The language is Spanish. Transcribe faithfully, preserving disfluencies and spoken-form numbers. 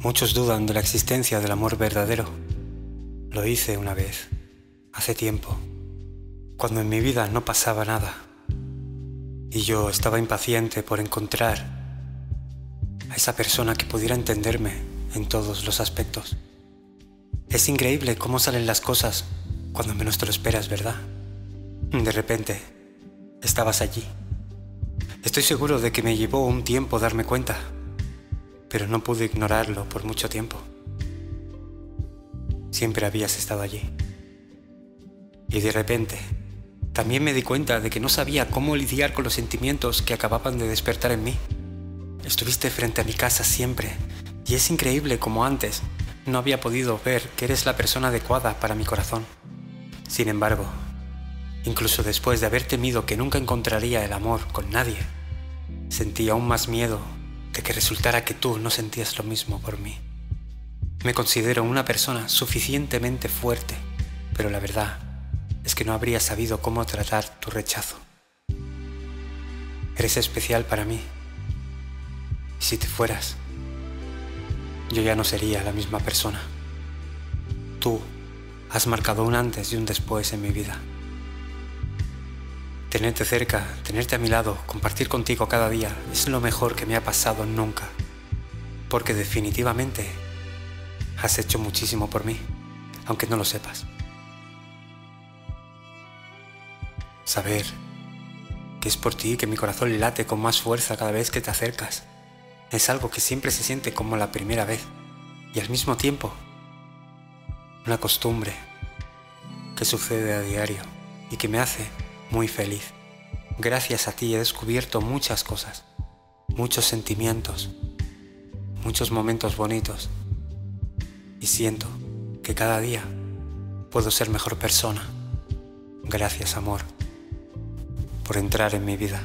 Muchos dudan de la existencia del amor verdadero. Lo hice una vez, hace tiempo, cuando en mi vida no pasaba nada, y yo estaba impaciente por encontrar a esa persona que pudiera entenderme en todos los aspectos. Es increíble cómo salen las cosas cuando menos te lo esperas, ¿verdad? De repente, estabas allí. Estoy seguro de que me llevó un tiempo darme cuenta, pero no pude ignorarlo por mucho tiempo. Siempre habías estado allí. Y de repente, también me di cuenta de que no sabía cómo lidiar con los sentimientos que acababan de despertar en mí. Estuviste frente a mi casa siempre, y es increíble como antes no había podido ver que eres la persona adecuada para mi corazón. Sin embargo, incluso después de haber temido que nunca encontraría el amor con nadie, sentí aún más miedo de que resultara que tú no sentías lo mismo por mí. Me considero una persona suficientemente fuerte, pero la verdad es que no habría sabido cómo tratar tu rechazo. Eres especial para mí. Y si te fueras, yo ya no sería la misma persona. Tú has marcado un antes y un después en mi vida. Tenerte cerca, tenerte a mi lado, compartir contigo cada día es lo mejor que me ha pasado nunca, porque definitivamente has hecho muchísimo por mí, aunque no lo sepas. Saber que es por ti que mi corazón late con más fuerza cada vez que te acercas es algo que siempre se siente como la primera vez, y al mismo tiempo una costumbre que sucede a diario y que me hace muy feliz. Gracias a ti he descubierto muchas cosas, muchos sentimientos, muchos momentos bonitos. Y siento que cada día puedo ser mejor persona. Gracias, amor, por entrar en mi vida.